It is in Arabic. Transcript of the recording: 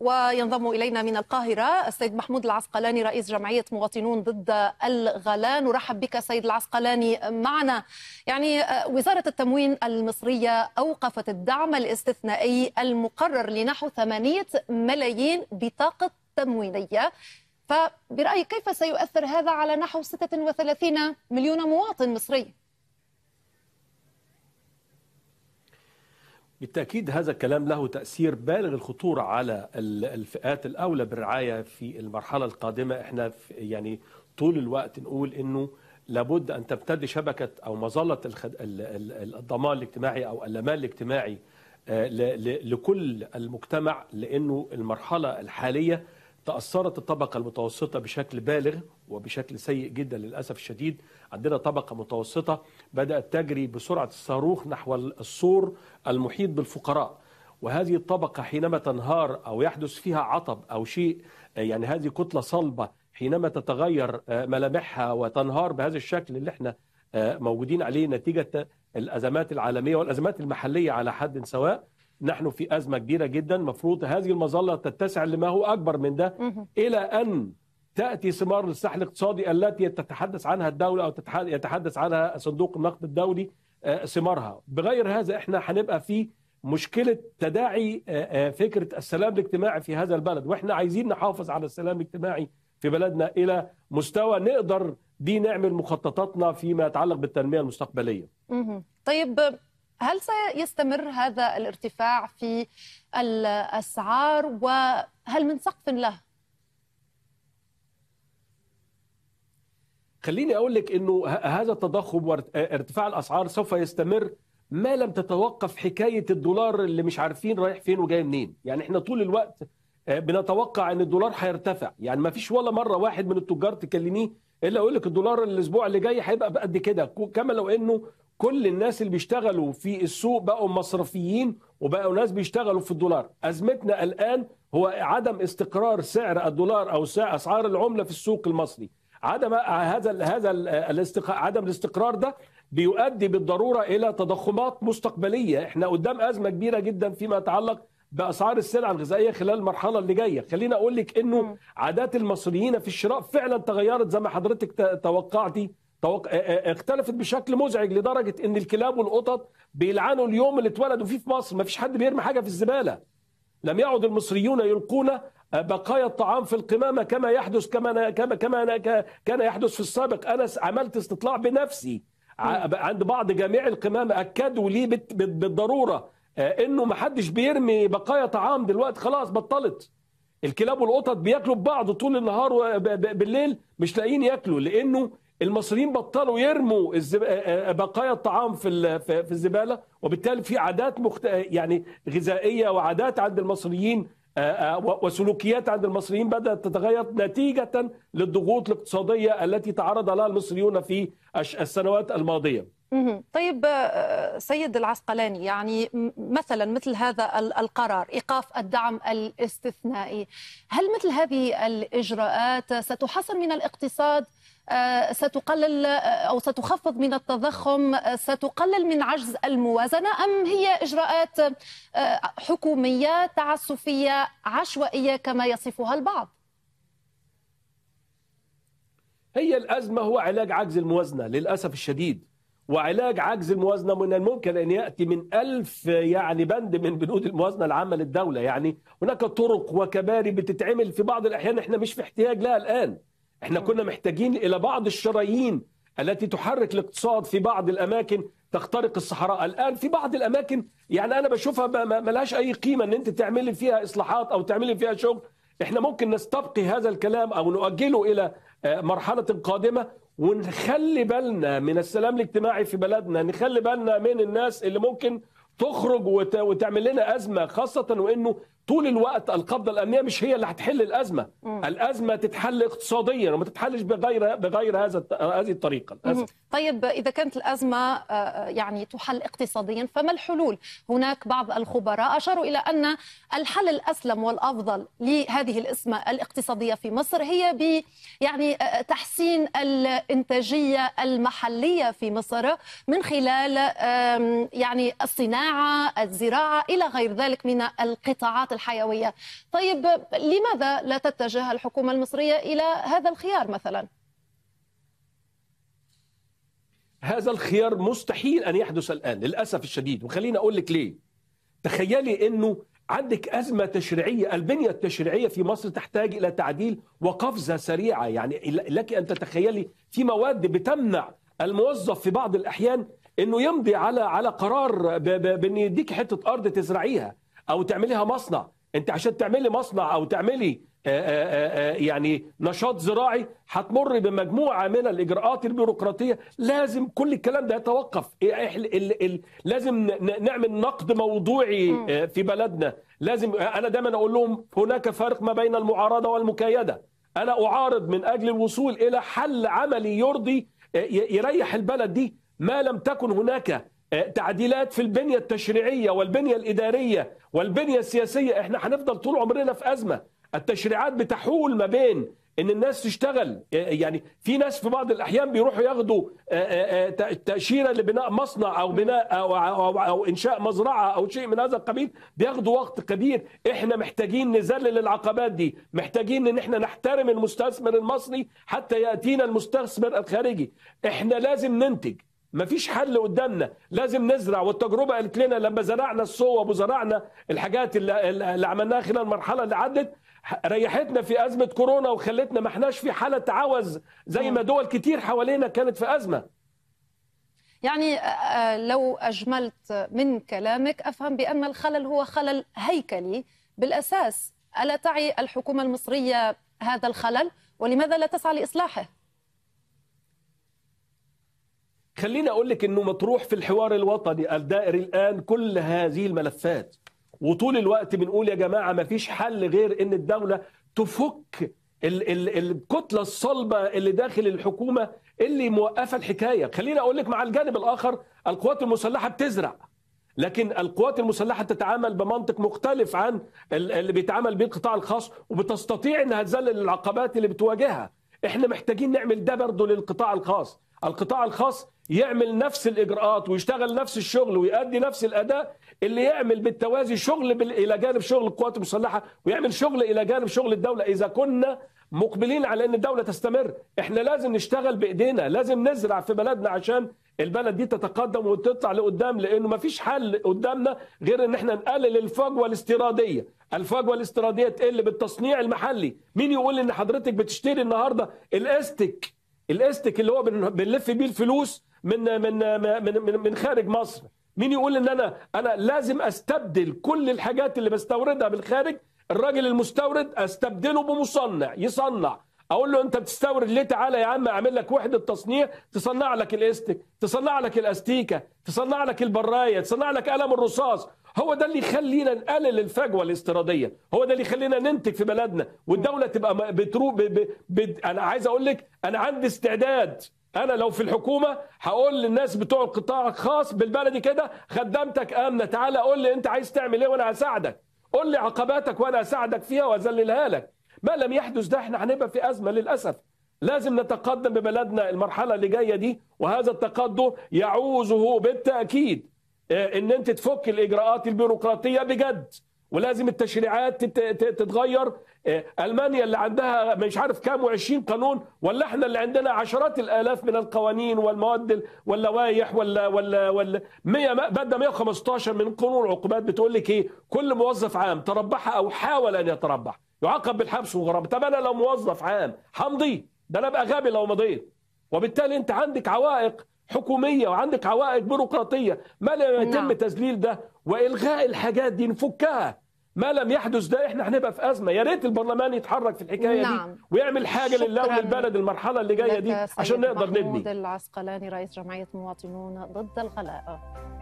وينضم إلينا من القاهرة السيد محمود العسقلاني رئيس جمعية مواطنون ضد الغلاء. نرحب بك سيد العسقلاني معنا. يعني وزارة التموين المصرية أوقفت الدعم الاستثنائي المقرر لنحو 8 ملايين بطاقة تموينية، فبرأيك كيف سيؤثر هذا على نحو 36 مليون مواطن مصري؟ بالتأكيد هذا الكلام له تأثير بالغ الخطورة على الفئات الأولى بالرعاية في المرحلة القادمة. احنا يعني طول الوقت نقول انه لابد ان تمتد شبكة او مظلة الضمان الاجتماعي او الأمان الاجتماعي لكل المجتمع، لانه المرحلة الحالية تأثرت الطبقة المتوسطة بشكل بالغ وبشكل سيء جدا للأسف الشديد. عندنا طبقة متوسطة بدأت تجري بسرعة الصاروخ نحو السور المحيط بالفقراء، وهذه الطبقة حينما تنهار أو يحدث فيها عطب أو شيء، يعني هذه كتلة صلبة حينما تتغير ملامحها وتنهار بهذا الشكل اللي احنا موجودين عليه نتيجة الأزمات العالمية والأزمات المحلية على حد سواء، نحن في أزمة كبيرة جدا. مفروض هذه المظلة تتسع لما هو أكبر من ده إلى أن تأتي ثمار للساحة الاقتصادي التي تتحدث عنها الدولة أو يتحدث عنها صندوق النقد الدولي ثمارها. بغير هذا احنا هنبقى في مشكلة تداعي فكرة السلام الاجتماعي في هذا البلد، واحنا عايزين نحافظ على السلام الاجتماعي في بلدنا إلى مستوى نقدر دي نعمل مخططاتنا فيما يتعلق بالتنمية المستقبلية. طيب، هل سيستمر هذا الارتفاع في الأسعار وهل من سقف له؟ خليني أقول لك أنه هذا التضخم وارتفاع الأسعار سوف يستمر ما لم تتوقف حكاية الدولار اللي مش عارفين رايح فين وجاي منين. يعني احنا طول الوقت بنتوقع أن الدولار هيرتفع، يعني ما فيش ولا مرة واحد من التجار تكلميه إلا أقول لك الدولار الأسبوع اللي جاي هيبقى بقد كده، كما لو أنه كل الناس اللي بيشتغلوا في السوق بقوا مصرفيين وبقوا ناس بيشتغلوا في الدولار. أزمتنا الآن هو عدم استقرار سعر الدولار أو سعر أسعار العملة في السوق المصري. عدم عدم الاستقرار ده بيؤدي بالضرورة إلى تضخمات مستقبلية. احنا قدام أزمة كبيرة جدا فيما يتعلق بأسعار السلع الغذائية خلال المرحلة اللي جاية. خلينا أقول لك إنه عادات المصريين في الشراء فعلا تغيرت زي ما حضرتك توقعتي، اختلفت بشكل مزعج لدرجه ان الكلاب والقطط بيلعنوا اليوم اللي اتولدوا فيه في مصر، ما فيش حد بيرمي حاجه في الزباله. لم يعد المصريون يلقون بقايا الطعام في القمامه كما يحدث كما كان يحدث في السابق. انا عملت استطلاع بنفسي عند بعض جميع القمامه، اكدوا لي بالضروره انه ما حدش بيرمي بقايا طعام دلوقتي، خلاص بطلت. الكلاب والقطط بياكلوا ببعض طول النهار وبالليل مش لاقيين ياكلوا، لانه المصريين بطلوا يرموا بقايا الطعام في الزباله، وبالتالي في عادات يعني غذائيه وعادات عند المصريين وسلوكيات عند المصريين بدات تتغير نتيجه للضغوط الاقتصاديه التي تعرض لها المصريون في السنوات الماضيه. طيب سيد العسقلاني، يعني مثلا مثل هذا القرار إيقاف الدعم الاستثنائي، هل مثل هذه الإجراءات ستحسن من الاقتصاد؟ ستقلل أو ستخفض من التضخم؟ ستقلل من عجز الموازنة؟ أم هي إجراءات حكومية تعسفية عشوائية كما يصفها البعض؟ هي الأزمة هو علاج عجز الموازنة للأسف الشديد، وعلاج عجز الموازنة من الممكن أن يأتي من 1000 يعني بند من بنود الموازنة العامة للدولة. يعني هناك طرق وكباري بتتعمل في بعض الأحيان احنا مش في احتياج لها الآن. احنا كنا محتاجين إلى بعض الشرايين التي تحرك الاقتصاد في بعض الأماكن، تخترق الصحراء الآن في بعض الأماكن. يعني أنا بشوفها ما لهاش أي قيمة أن أنت تعملي فيها إصلاحات أو تعملي فيها شغل. احنا ممكن نستبقي هذا الكلام أو نؤجله إلى مرحلة قادمة، ونخلي بالنا من السلام الاجتماعي في بلدنا، نخلي بالنا من الناس اللي ممكن تخرج وتعمل لنا أزمة، خاصة وإنه طول الوقت القبضة الأمنية مش هي اللي هتحل الأزمة. الأزمة تتحل اقتصاديا وما تتحلش بغير هذه الطريقة. طيب إذا كانت الأزمة يعني تحل اقتصاديا فما الحلول؟ هناك بعض الخبراء أشاروا إلى أن الحل الأسلم والأفضل لهذه الأزمة الاقتصادية في مصر هي يعني تحسين الإنتاجية المحلية في مصر من خلال يعني الصناعة، الزراعة إلى غير ذلك من القطاعات الحيوية. طيب لماذا لا تتجه الحكومة المصرية إلى هذا الخيار مثلا؟ هذا الخيار مستحيل أن يحدث الآن للأسف الشديد، وخليني أقول لك ليه. تخيلي أنه عندك أزمة تشريعية، البنية التشريعية في مصر تحتاج إلى تعديل وقفزة سريعة، يعني لك أن تتخيلي في مواد بتمنع الموظف في بعض الأحيان أنه يمضي على قرار بأن يديك حتة أرض تزرعيها أو تعمليها مصنع. أنت عشان تعملي مصنع أو تعملي يعني نشاط زراعي هتمر بمجموعة من الإجراءات البيروقراطية، لازم كل الكلام ده يتوقف. لازم نعمل نقد موضوعي في بلدنا. لازم، أنا دايما أقول لهم هناك فرق ما بين المعارضة والمكايدة. أنا أعارض من أجل الوصول إلى حل عملي يرضي يريح البلد دي. ما لم تكن هناك تعديلات في البنية التشريعية والبنية الإدارية والبنية السياسية، احنا هنفضل طول عمرنا في أزمة. التشريعات بتحول ما بين ان الناس تشتغل، يعني في ناس في بعض الاحيان بيروحوا ياخدوا تأشيرة لبناء مصنع او بناء او انشاء مزرعة او شيء من هذا القبيل، بياخدوا وقت كبير. احنا محتاجين نذلل العقبات دي، محتاجين ان احنا نحترم المستثمر المصري حتى ياتينا المستثمر الخارجي. احنا لازم ننتج، مفيش حل قدامنا، لازم نزرع. والتجربه قالت لنا لما زرعنا الصوب وزرعنا الحاجات اللي عملناها خلال المرحله اللي عدت ريحتنا في ازمه كورونا وخلتنا ما احناش في حاله عوز زي ما دول كتير حوالينا كانت في ازمه. يعني لو اجملت من كلامك افهم بان الخلل هو خلل هيكلي بالاساس. الا تعي الحكومه المصريه هذا الخلل ولماذا لا تسعى لاصلاحه؟ خليني أقول لك أنه مطروح في الحوار الوطني الدائري الآن كل هذه الملفات، وطول الوقت بنقول يا جماعة ما فيش حل غير أن الدولة تفك الكتلة الصلبة اللي داخل الحكومة اللي موقفة الحكاية. خليني أقول لك مع الجانب الآخر القوات المسلحة بتزرع، لكن القوات المسلحة تتعامل بمنطق مختلف عن اللي بيتعامل به القطاع الخاص، وبتستطيع أنها تذلل العقبات اللي بتواجهها. احنا محتاجين نعمل ده برضه للقطاع الخاص. القطاع الخاص يعمل نفس الإجراءات ويشتغل نفس الشغل ويؤدي نفس الأداء، اللي يعمل بالتوازي شغل إلى جانب شغل القوات المسلحة ويعمل شغل إلى جانب شغل الدولة. إذا كنا مقبلين على أن الدولة تستمر، إحنا لازم نشتغل بإيدينا، لازم نزرع في بلدنا عشان البلد دي تتقدم وتطلع لقدام، لأنه مفيش حل قدامنا غير أن احنا نقلل الفجوة الاستيرادية. الفجوة الاستيرادية تقل بالتصنيع المحلي. مين يقول إن حضرتك بتشتري النهاردة الاستك اللي هو بنلف بيه الفلوس من من من من خارج مصر؟ مين يقول ان انا لازم استبدل كل الحاجات اللي بستوردها بالخارج؟ الراجل المستورد استبدله بمصنع يصنع، اقول له انت بتستورد ليه؟ تعالى يا عم اعمل لك وحده تصنيع تصنع لك الاستك، تصنع لك الاستيكه، تصنع لك البرايه، تصنع لك قلم الرصاص. هو ده اللي يخلينا نقلل الفجوه الاستيراديه، هو ده اللي يخلينا ننتج في بلدنا والدوله تبقى بتروق. انا عايز اقول لك انا عندي استعداد، انا لو في الحكومه هقول للناس بتوع القطاع الخاص بالبلدي كده خدمتك امنه، تعالى قول لي انت عايز تعمل ايه وانا هساعدك، قول لي عقباتك وانا هساعدك فيها واذللها لك. ما لم يحدث ده احنا هنبقى في ازمه للاسف. لازم نتقدم ببلدنا المرحله اللي جايه دي، وهذا التقدم يعوزه بالتاكيد ان انت تفك الاجراءات البيروقراطيه بجد، ولازم التشريعات تتغير. المانيا اللي عندها مش عارف كام و20 قانون، ولا احنا اللي عندنا عشرات الالاف من القوانين والمواد واللوائح ولا 100 بدنا 115 من قانون العقوبات. بتقول لك ايه؟ كل موظف عام تربح او حاول ان يتربح يعاقب بالحبس والغرامه. طب انا لو موظف عام همضي؟ ده انا ابقى غبي لو مضيت. وبالتالي انت عندك عوائق حكوميه وعندك عوائق بيروقراطيه، ما لم يتم تذليل ده والغاء الحاجات دي نفكها. ما لم يحدث ده احنا هنبقى في ازمه. يا ريت البرلمان يتحرك في الحكايه دي ويعمل حاجه لله وللبلد المرحله اللي جايه دي عشان نقدر نبني. محمود العسقلاني رئيس جمعيه مواطنون ضد الغلاء.